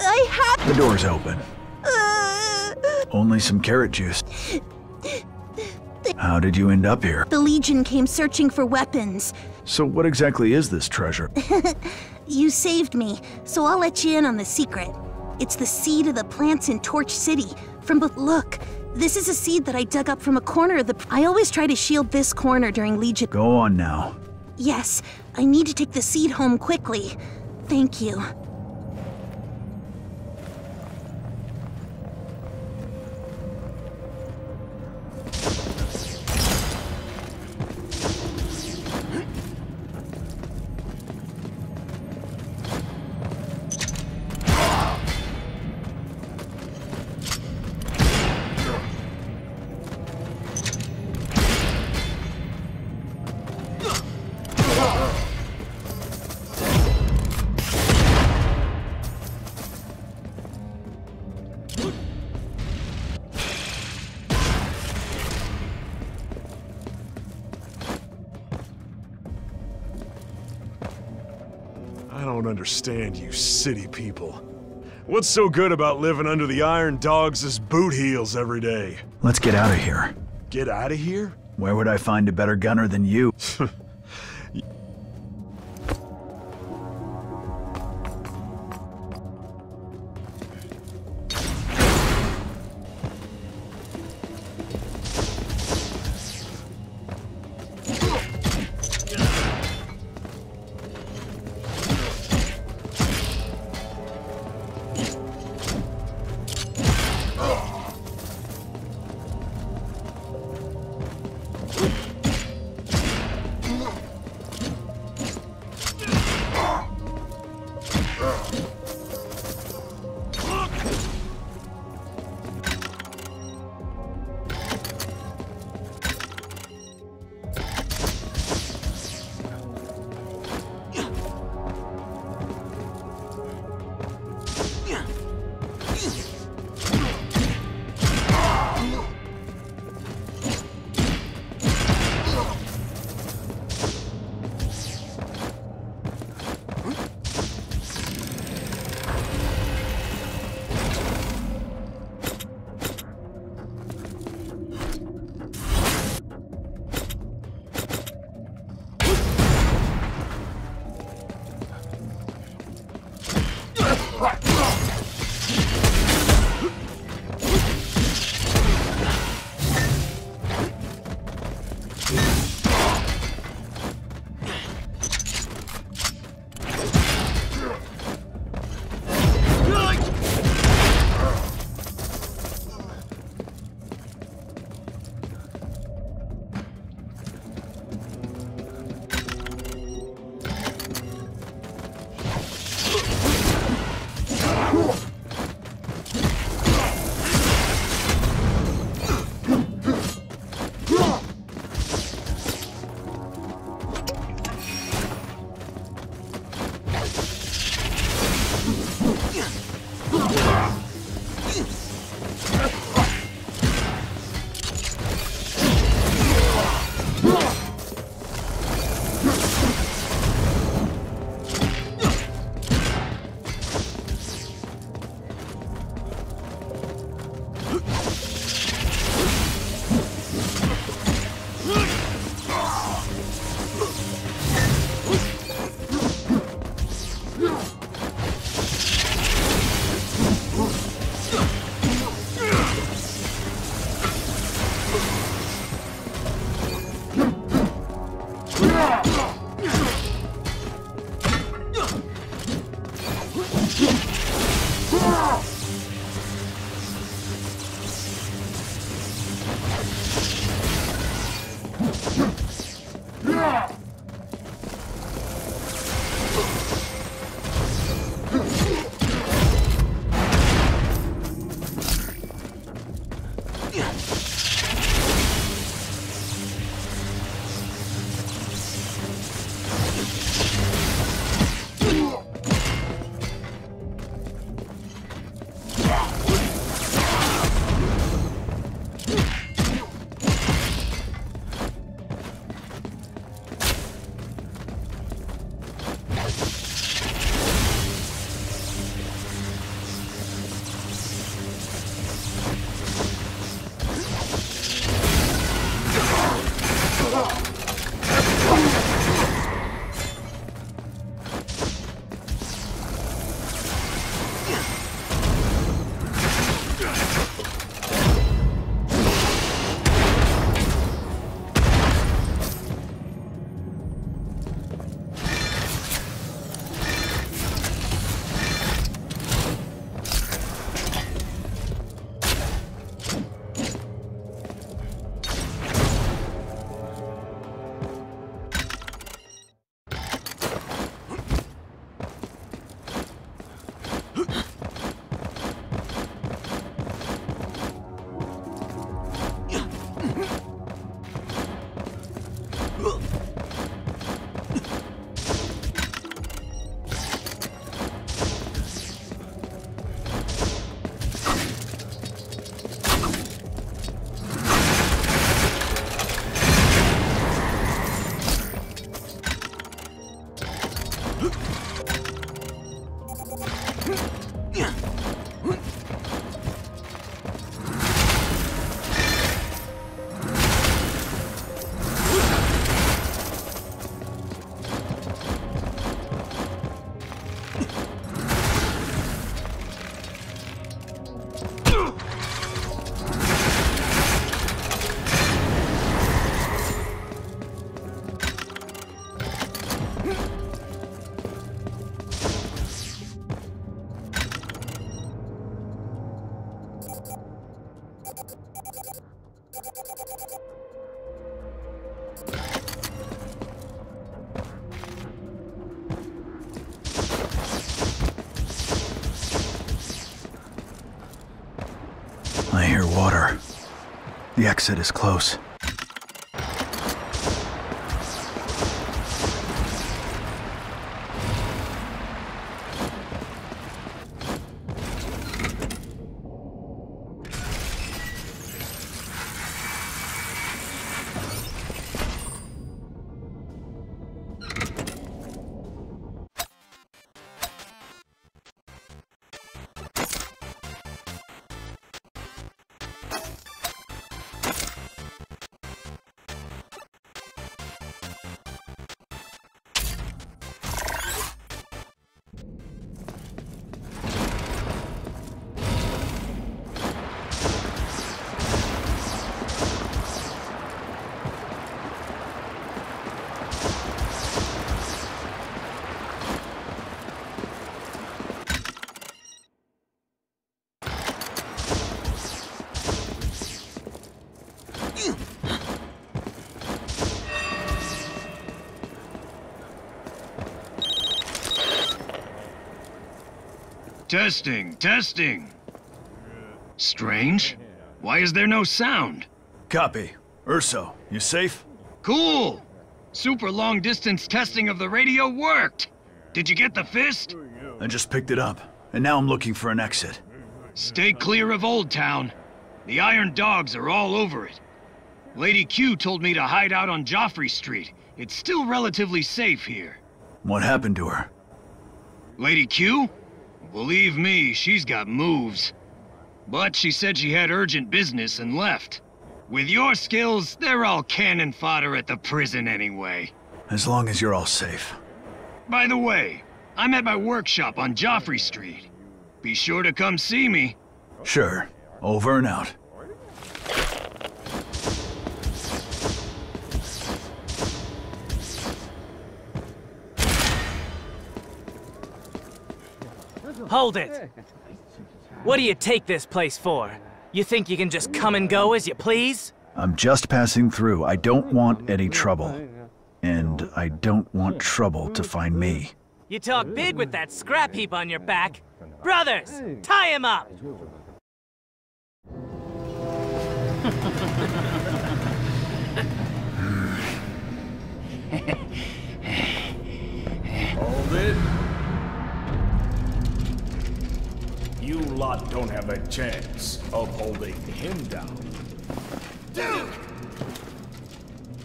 I have... The door's open. Only some carrot juice. How did you end up here? The Legion came searching for weapons. So what exactly is this treasure? You saved me, so I'll let you in on the secret. It's the seed of the plants in Torch City. Look, this is a seed that I dug up from a corner of the... I always try to shield this corner during Legion... Go on now. Yes, I need to take the seed home quickly. Thank you. Understand you city people. What's so good about living under the Iron Dogs' boot heels every day? Let's get out of here. Get out of here? Where would I find a better gunner than you? water. The exit is close. Testing, testing. Strange. Why is there no sound? Copy. Urso, you safe? Cool. Super long distance testing of the radio worked. Did you get the fist? I just picked it up, and now I'm looking for an exit. Stay clear of Old Town. The Iron Dogs are all over it. Lady Q told me to hide out on Joffrey Street. It's still relatively safe here. What happened to her? Lady Q? Believe me, she's got moves. But she said she had urgent business and left. With your skills, they're all cannon fodder at the prison anyway. As long as you're all safe. By the way, I'm at my workshop on Joffrey Street. Be sure to come see me. Sure. Over and out. Hold it! What do you take this place for? You think you can just come and go as you please? I'm just passing through. I don't want any trouble. And I don't want trouble to find me. You talk big with that scrap heap on your back. Brothers, tie him up! Hold it! You lot don't have a chance of holding him down. Duke!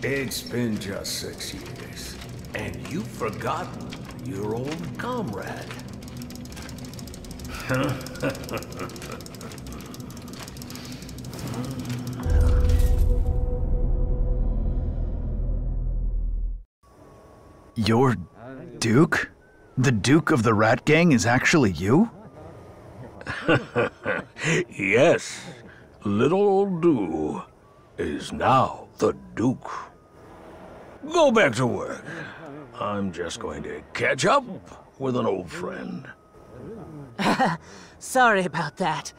It's been just 6 years, and you've forgotten your old comrade. You're Duke? The Duke of the Rat Gang is actually you? Yes, little old Dew is now the Duke. Go back to work. I'm just going to catch up with an old friend. Sorry about that.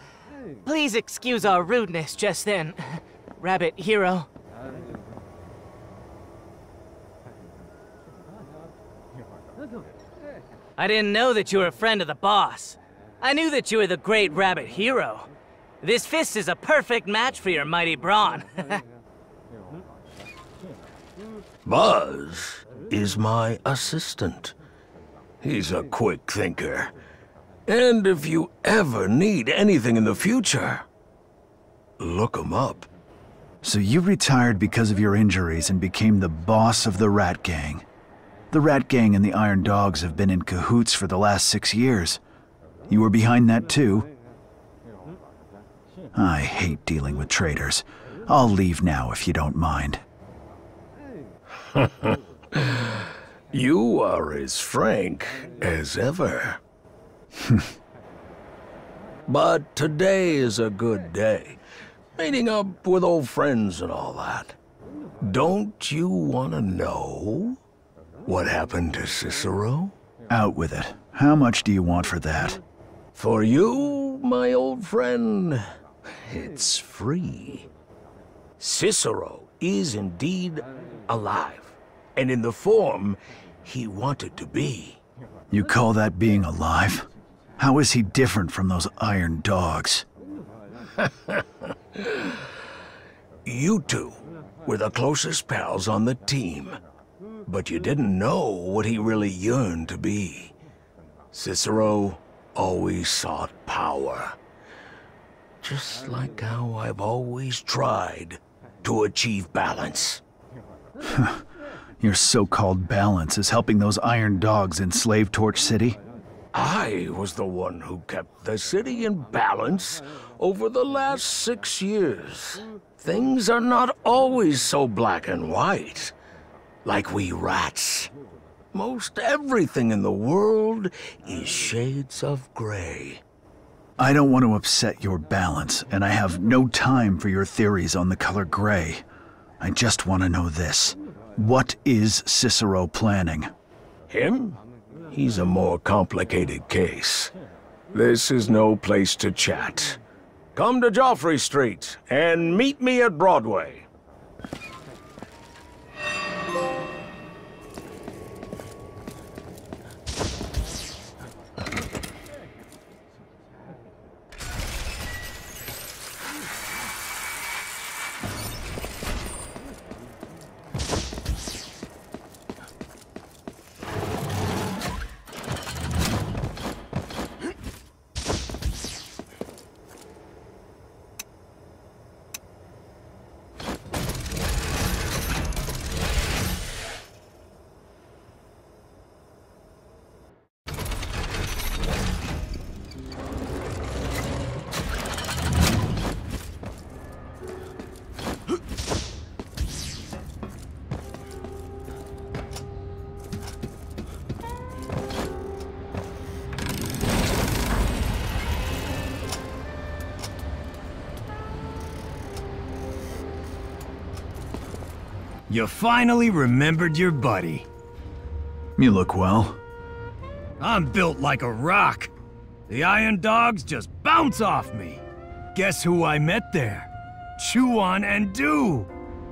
Please excuse our rudeness just then, Rabbit Hero. I didn't know that you were a friend of the boss. I knew that you were the great Rabbit Hero. This fist is a perfect match for your mighty brawn. Buzz is my assistant. He's a quick thinker. And if you ever need anything in the future, look him up. So you retired because of your injuries and became the boss of the Rat Gang. The Rat Gang and the Iron Dogs have been in cahoots for the last 6 years. You were behind that, too? I hate dealing with traitors. I'll leave now, if you don't mind. You are as frank as ever. But today is a good day. Meeting up with old friends and all that. Don't you want to know what happened to Cicero? Out with it. How much do you want for that? For you, my old friend, it's free. Cicero is indeed alive, and in the form he wanted to be. You call that being alive? How is he different from those Iron Dogs? You two were the closest pals on the team, but you didn't know what he really yearned to be. Cicero always sought power, just like how I've always tried to achieve balance. Your so-called balance is helping those Iron Dogs enslave Torch City? I was the one who kept the city in balance over the last 6 years. Things are not always so black and white. Like we rats, most everything in the world is shades of gray. I don't want to upset your balance, and I have no time for your theories on the color gray. I just want to know this. What is Cicero planning? Him? He's a more complicated case. This is no place to chat. Come to Joffrey Street and meet me at Broadway. You finally remembered your buddy. You look well. I'm built like a rock. The Iron Dogs just bounce off me. Guess who I met there? Chuan and Dew.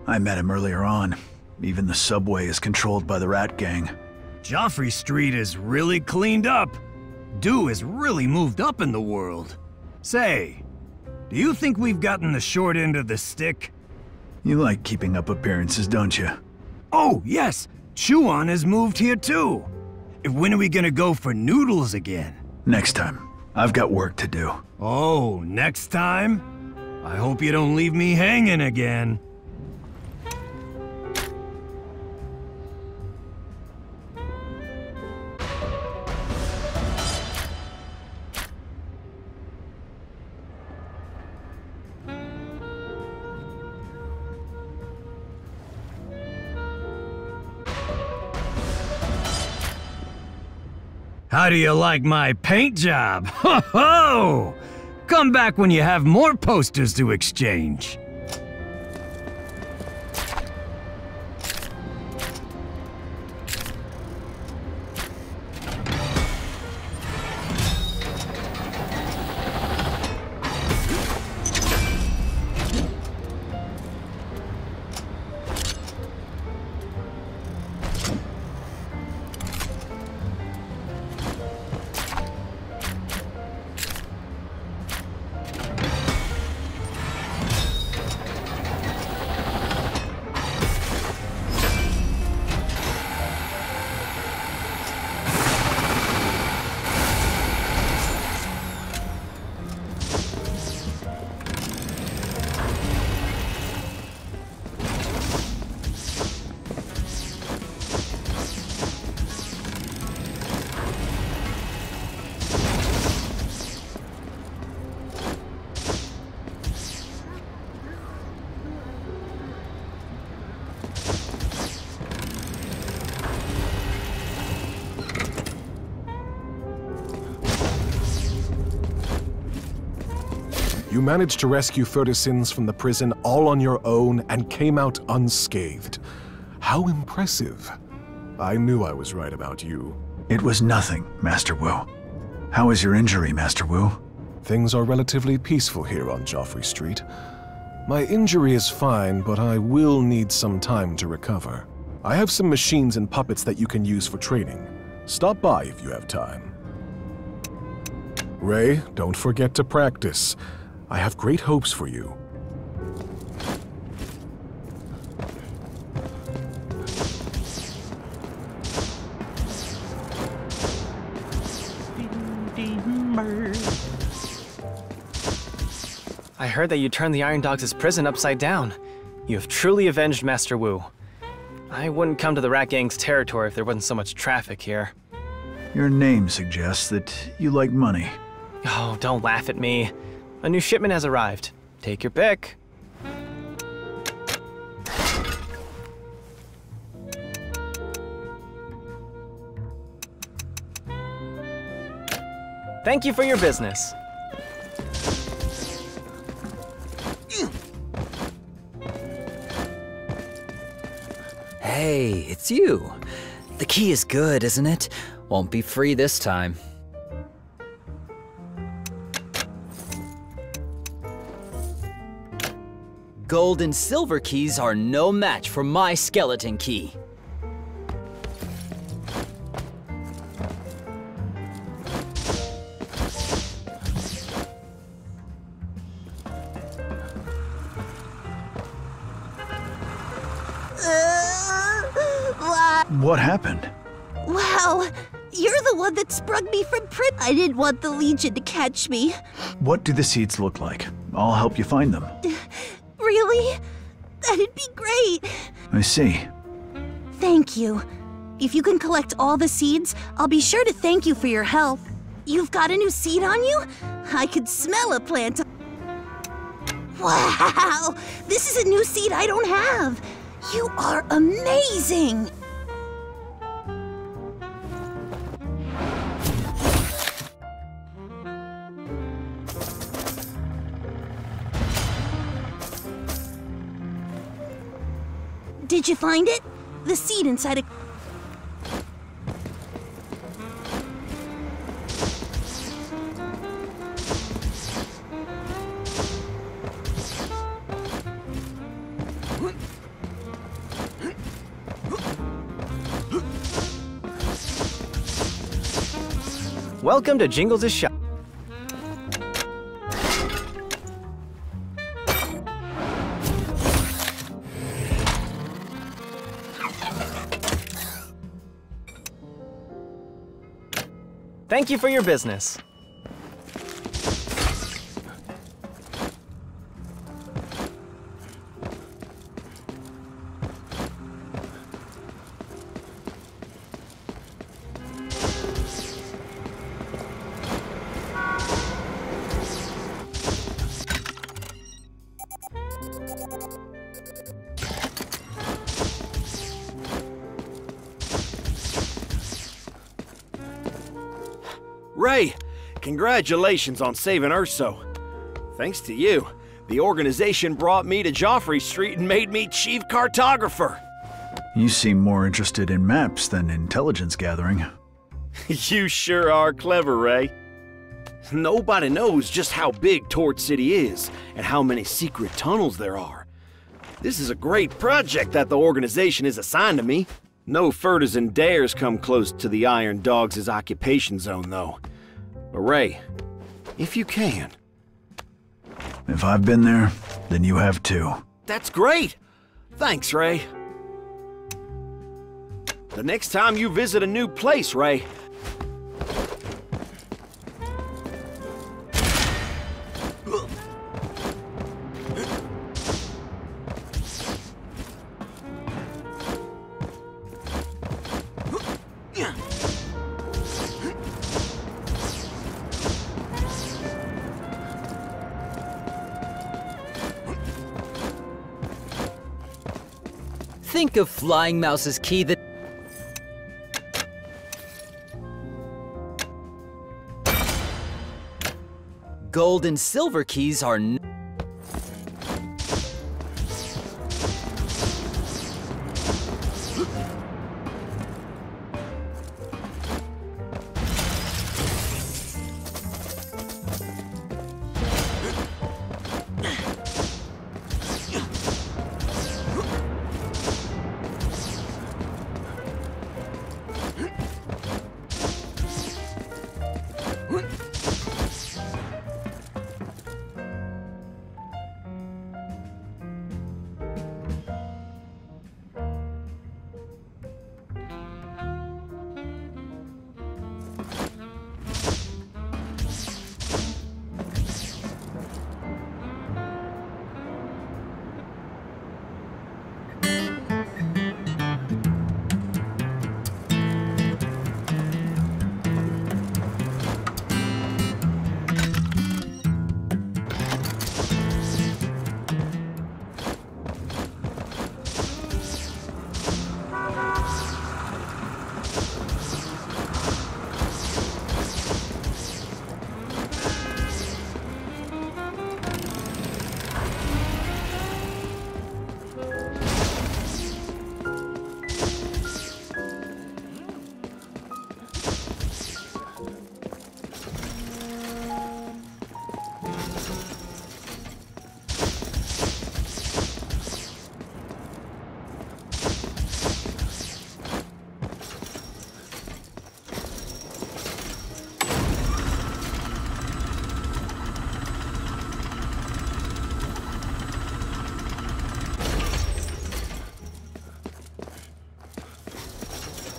I met him earlier on. Even the subway is controlled by the Rat Gang. Joffrey Street is really cleaned up. Dew has really moved up in the world. Say, do you think we've gotten the short end of the stick? You like keeping up appearances, don't you? Oh, yes! Chuan has moved here, too! When are we gonna go for noodles again? Next time. I've got work to do. Oh, next time? I hope you don't leave me hanging again. How do you like my paint job? Ho ho! Come back when you have more posters to exchange. You managed to rescue Fertizens from the prison all on your own and came out unscathed. How impressive. I knew I was right about you. It was nothing, Master Wu. How is your injury, Master Wu? Things are relatively peaceful here on Joffrey Street. My injury is fine, but I will need some time to recover. I have some machines and puppets that you can use for training. Stop by if you have time. Ray, don't forget to practice. I have great hopes for you. heard that you turned the Iron Dogs' prison upside down. You have truly avenged Master Wu. I wouldn't come to the Rat Gang's territory if there wasn't so much traffic here. Your name suggests that you like money. Oh, don't laugh at me. A new shipment has arrived. Take your pick. Thank you for your business. Hey, it's you. The key is good, isn't it? Won't be free this time. Gold and silver keys are no match for my skeleton key. What happened? Wow, you're the one that sprung me from prison. I didn't want the Legion to catch me. What do the seeds look like? I'll help you find them. Really? That'd be great. I see. Thank you. If you can collect all the seeds, I'll be sure to thank you for your help. You've got a new seed on you? I could smell a plant. Wow, this is a new seed I don't have. You are amazing. Did you find it? The seed inside a... Welcome to Jingles' shop. Thank you for your business. Ray, congratulations on saving Urso. Thanks to you, the organization brought me to Joffrey Street and made me chief cartographer. You seem more interested in maps than intelligence gathering. You sure are clever, Ray. Nobody knows just how big Torch City is and how many secret tunnels there are. This is a great project that the organization has assigned to me. No Fertizens dares come close to the Iron Dogs' occupation zone, though. But Ray, if you can... If I've been there, then you have too. That's great! Thanks, Ray. The next time you visit a new place, Ray... Think of Flying Mouse's key that... Gold and silver keys are...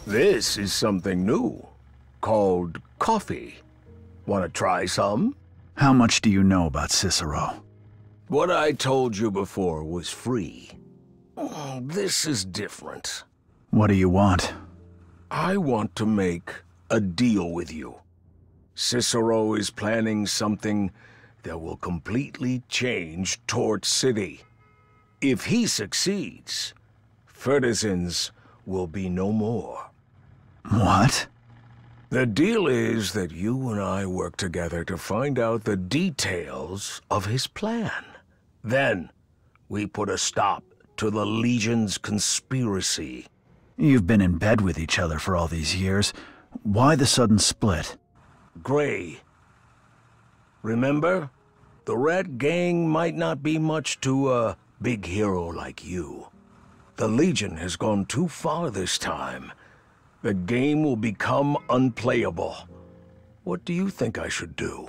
This is something new, called coffee. Want to try some? How much do you know about Cicero? What I told you before was free. Oh, this is different. What do you want? I want to make a deal with you. Cicero is planning something that will completely change Torch City. If he succeeds, Fertizens will be no more. What? The deal is that you and I work together to find out the details of his plan. Then, we put a stop to the Legion's conspiracy. You've been in bed with each other for all these years. Why the sudden split? Gray. Remember? The Rat Gang might not be much to a big hero like you. The Legion has gone too far this time. The game will become unplayable. What do you think I should do?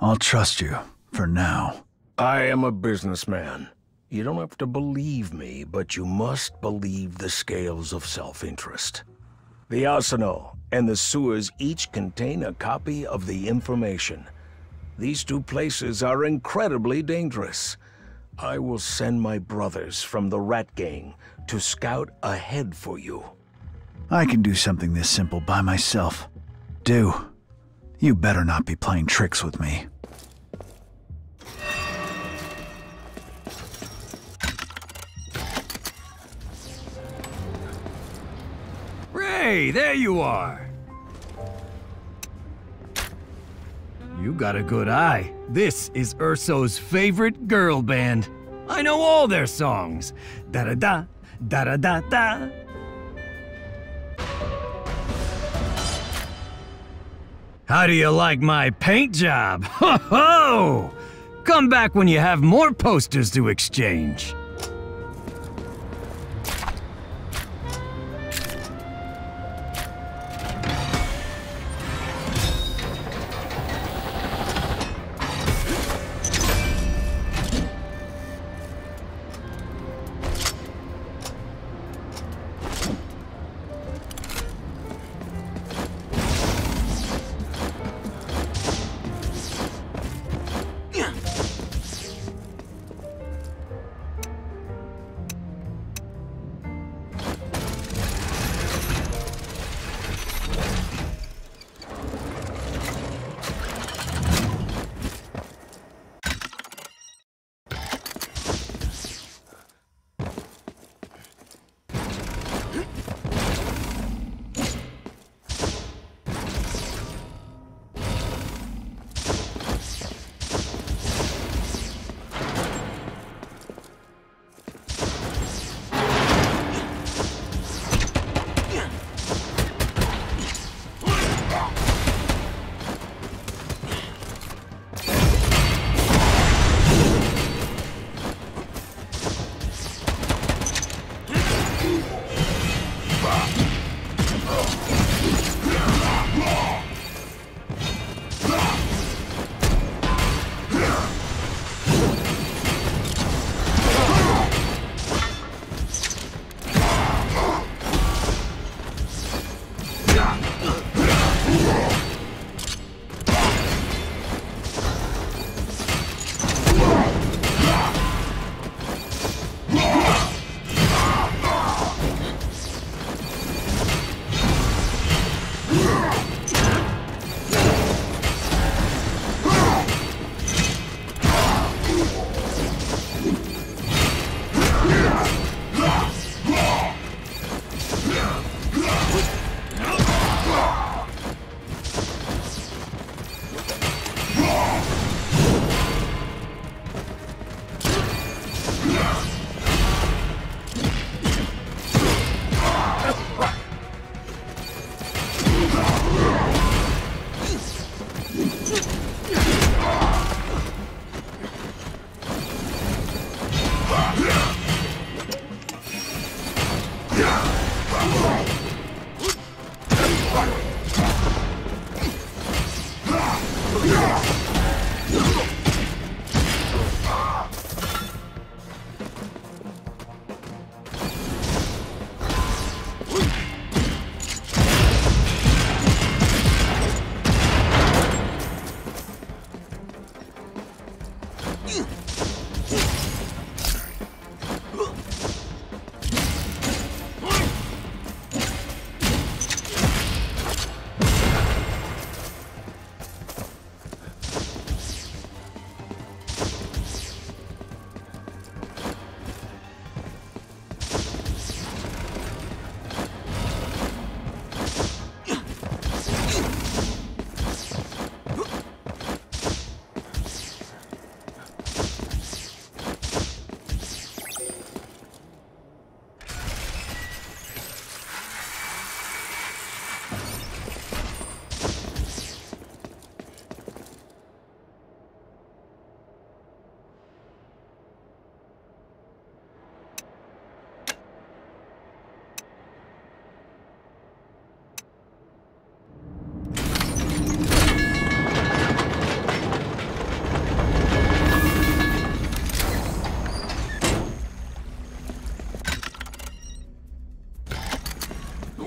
I'll trust you, for now. I am a businessman. You don't have to believe me, but you must believe the scales of self-interest. The arsenal and the sewers each contain a copy of the information. These two places are incredibly dangerous. I will send my brothers from the Rat Gang to scout ahead for you. I can do something this simple by myself. Dew, you better not be playing tricks with me. Ray, there you are! You got a good eye. This is Urso's favorite girl band. I know all their songs. Da-da-da, da-da-da-da. How do you like my paint job? Ho-ho! Come back when you have more posters to exchange.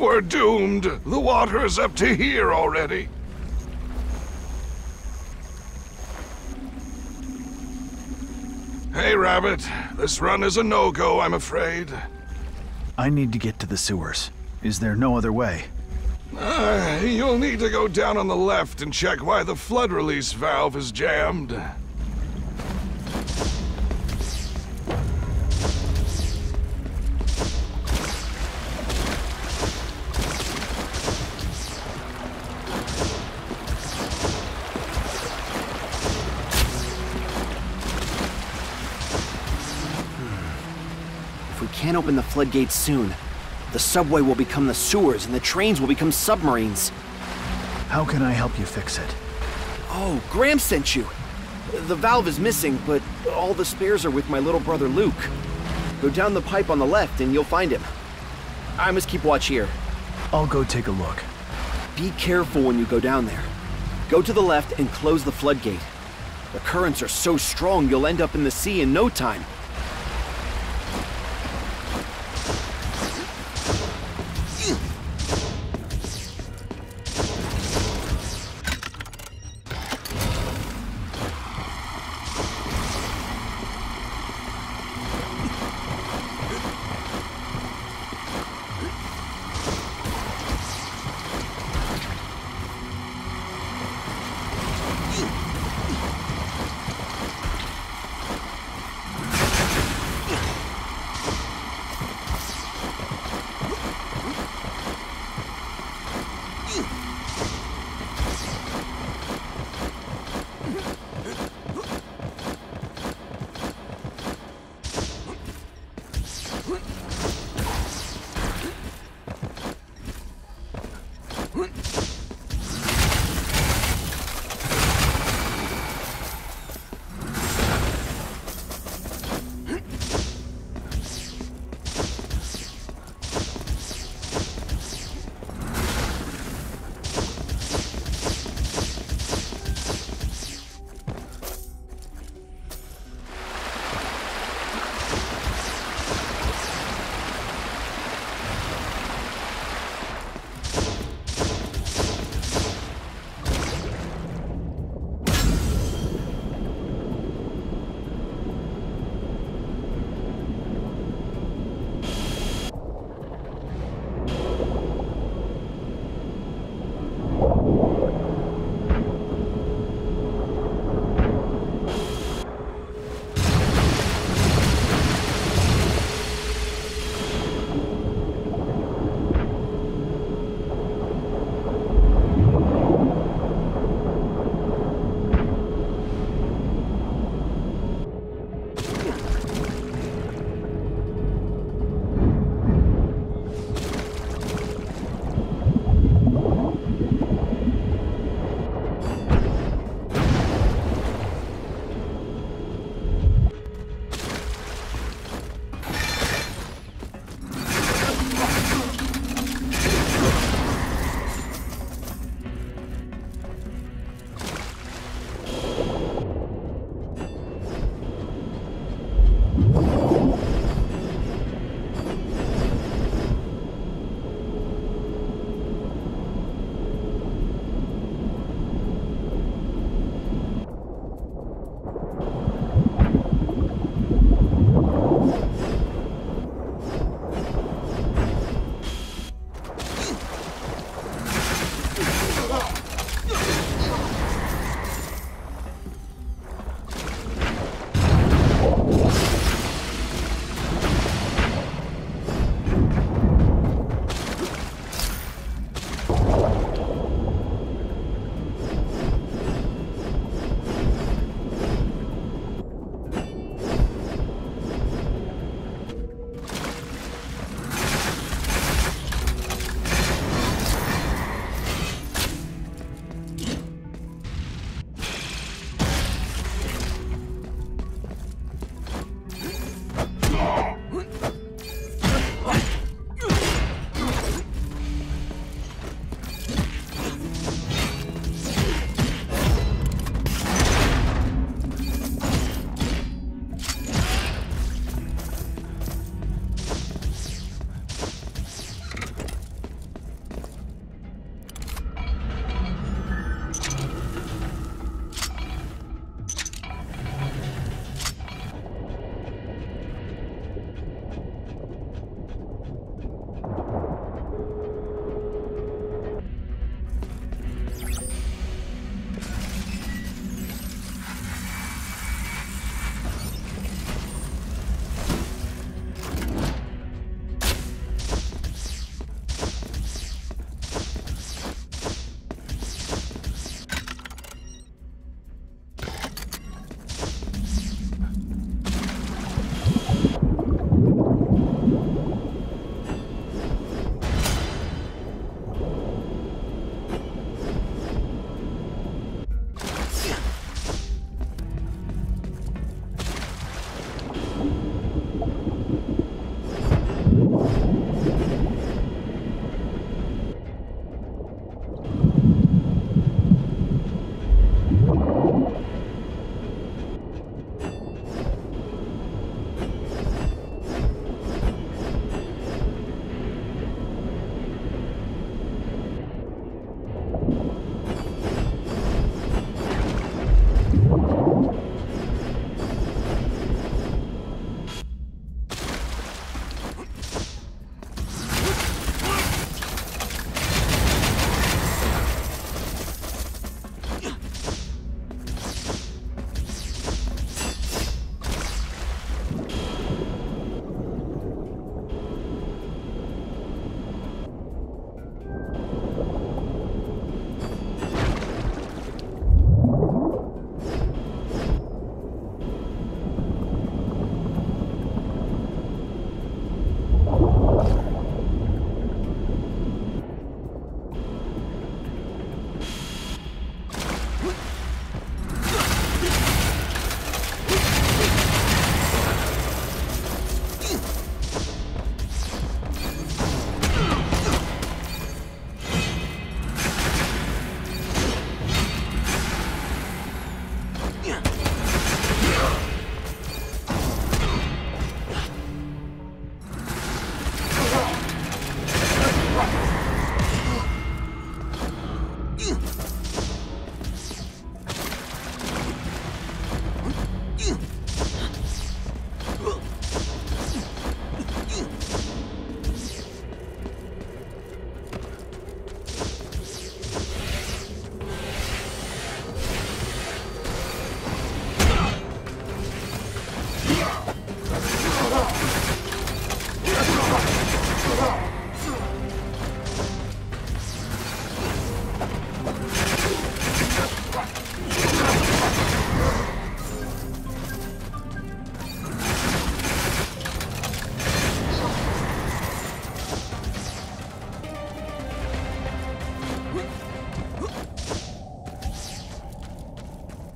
We're doomed. The water's up to here already. Hey, Rabbit. This run is a no-go, I'm afraid. I need to get to the sewers. Is there no other way? You'll need to go down on the left and check why the flood release valve is jammed. If we can't open the floodgates soon, the subway will become the sewers, and the trains will become submarines. How can I help you fix it? Oh, Graham sent you. The valve is missing, but all the spares are with my little brother Luke. Go down the pipe on the left, and you'll find him. I must keep watch here. I'll go take a look. Be careful when you go down there. Go to the left and close the floodgate. The currents are so strong, you'll end up in the sea in no time.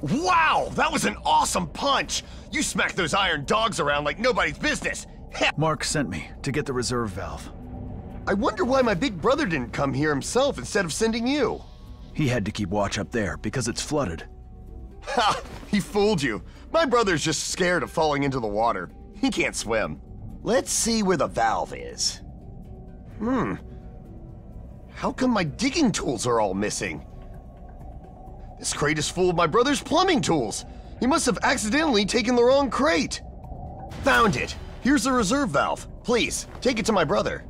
Wow, that was an awesome punch! You smacked those Iron Dogs around like nobody's business! Mark sent me to get the reserve valve. I wonder why my big brother didn't come here himself instead of sending you. He had to keep watch up there because it's flooded. Ha! He fooled you. My brother's just scared of falling into the water. He can't swim. Let's see where the valve is. Hmm. How come my digging tools are all missing? This crate is full of my brother's plumbing tools. He must have accidentally taken the wrong crate. Found it. Here's the reserve valve. Please, take it to my brother.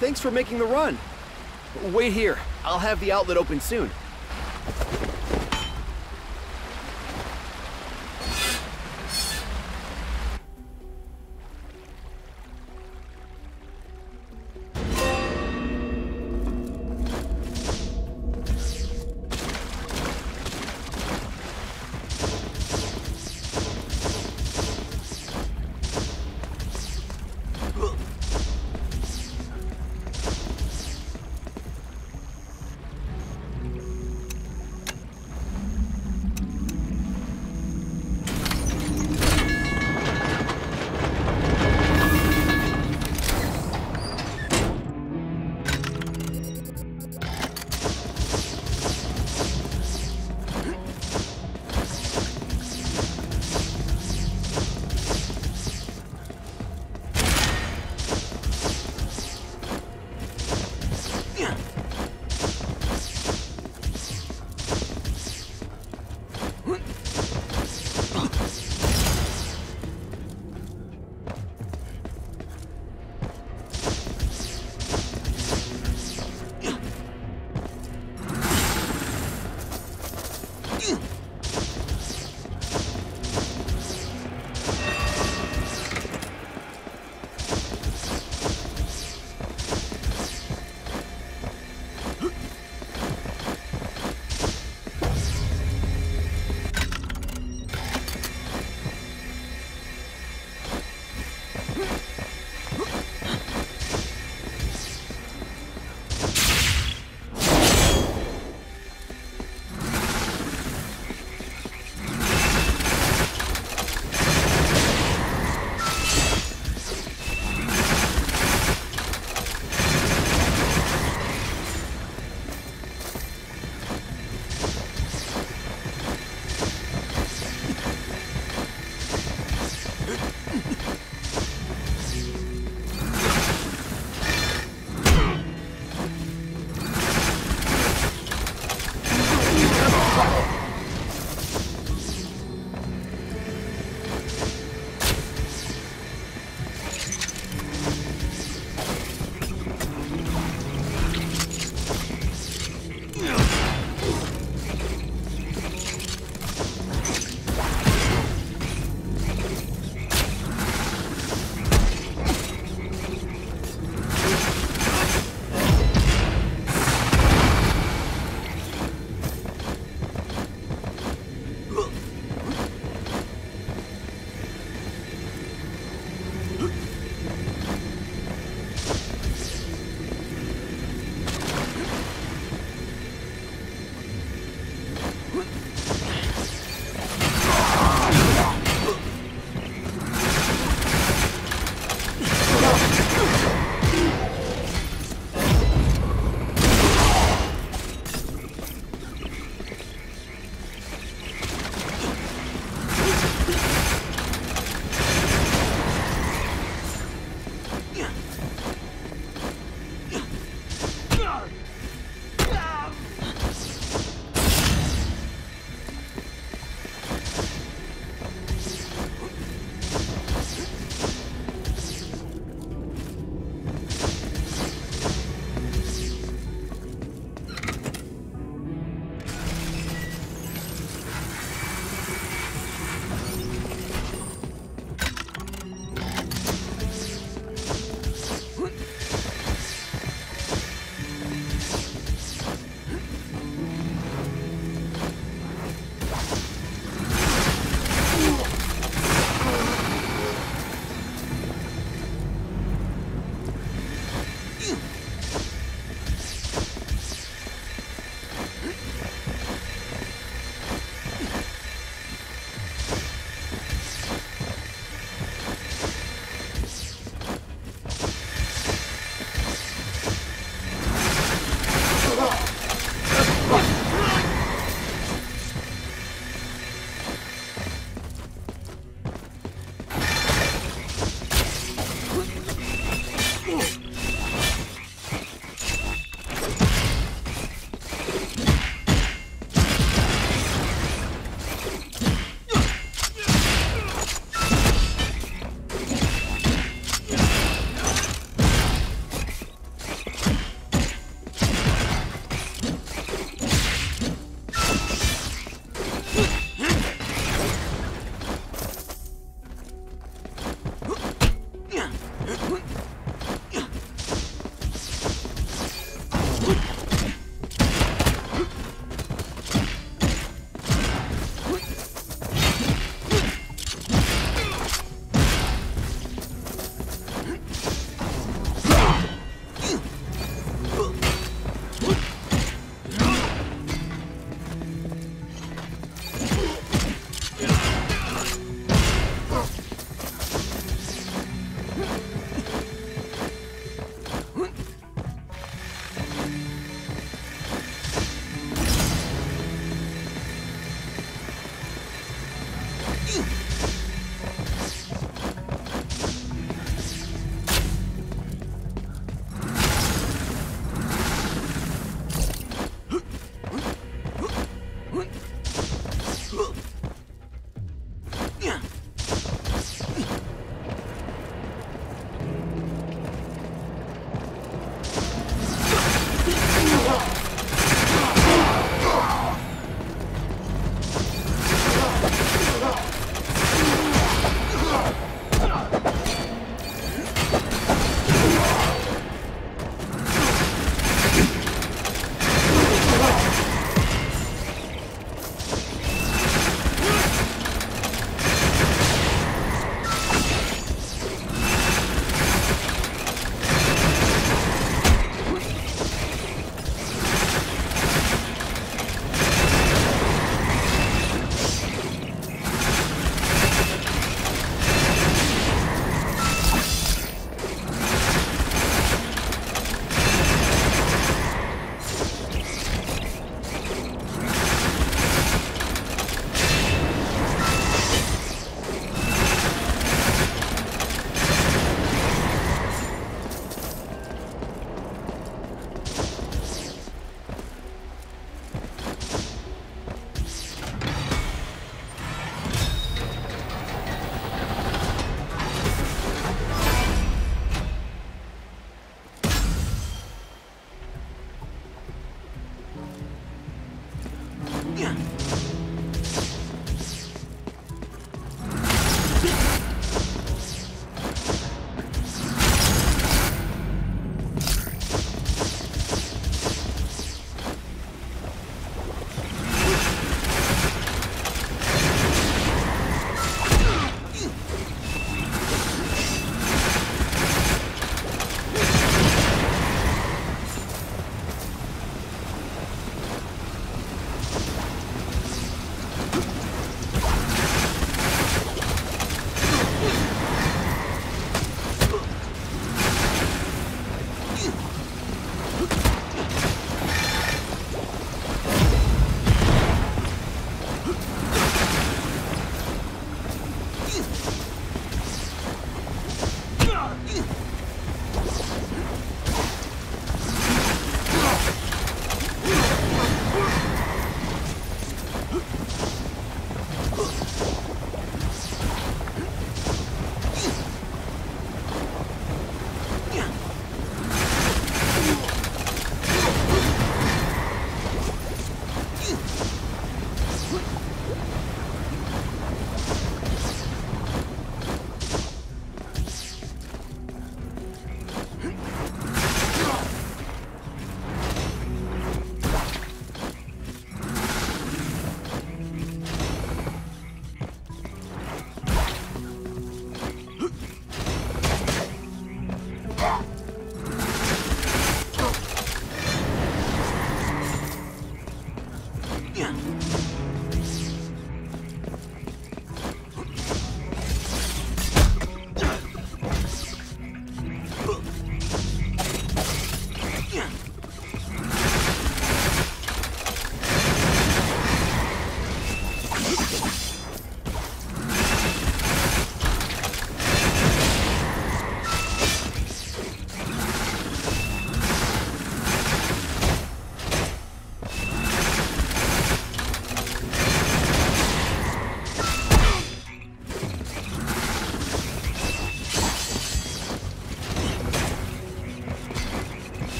Thanks for making the run. Wait here. I'll have the outlet open soon.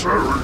Secretary.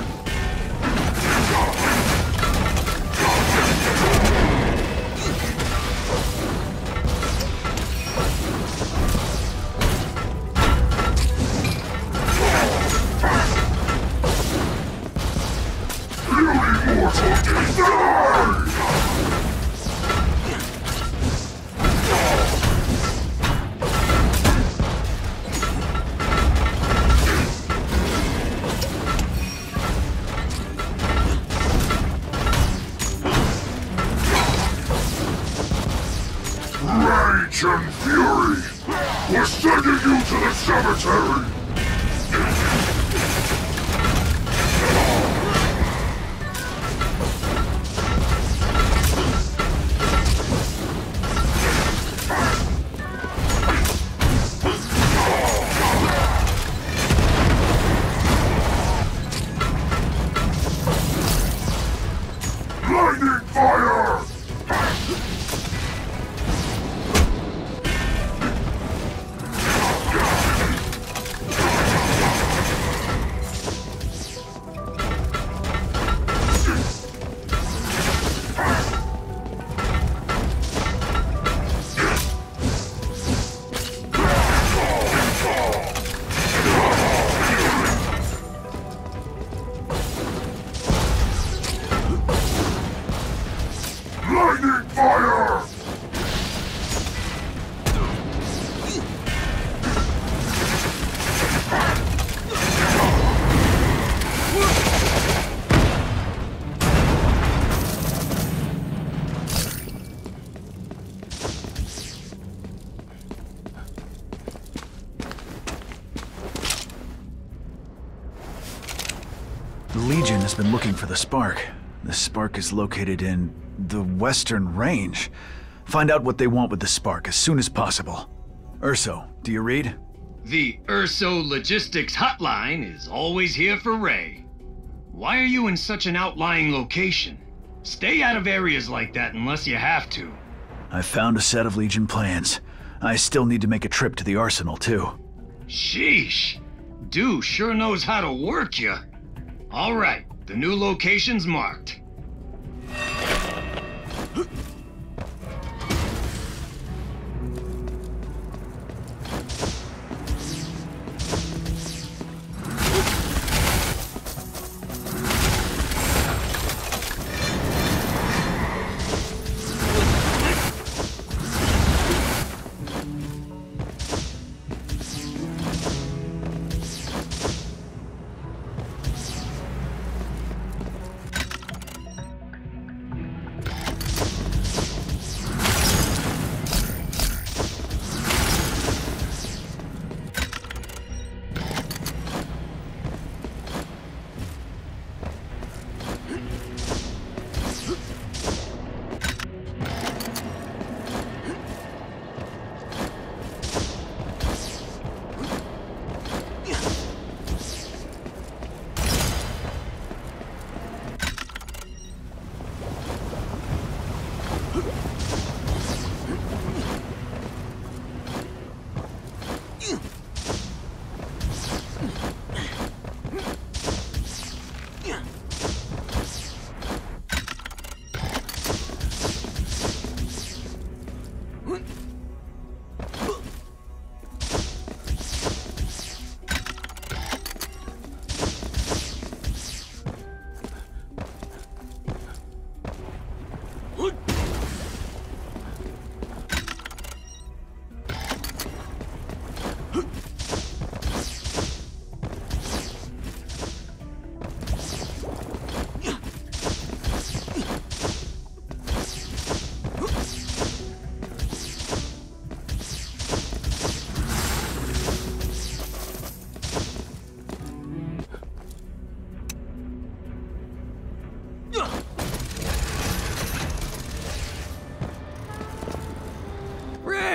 Been looking for the Spark. The Spark is located in the Western Range. Find out what they want with the Spark as soon as possible. Urso, do you read? The Urso Logistics Hotline is always here for Ray. Why are you in such an outlying location? Stay out of areas like that unless you have to. I found a set of Legion plans. I still need to make a trip to the Arsenal too. Sheesh. Dew sure knows how to work you. All right. The new location's marked.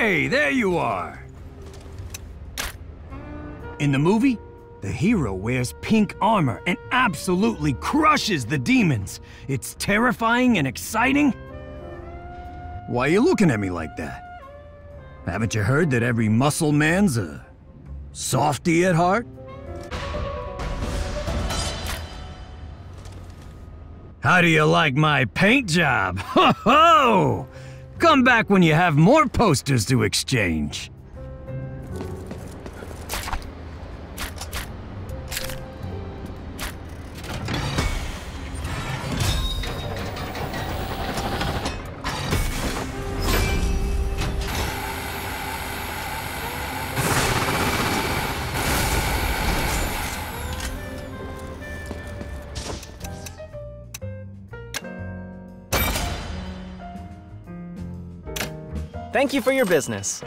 Hey, there you are! In the movie, the hero wears pink armor and absolutely crushes the demons. It's terrifying and exciting. Why are you looking at me like that? Haven't you heard that every muscle man's a softie at heart? How do you like my paint job? Ho ho! Come back when you have more posters to exchange. Thank you for your business.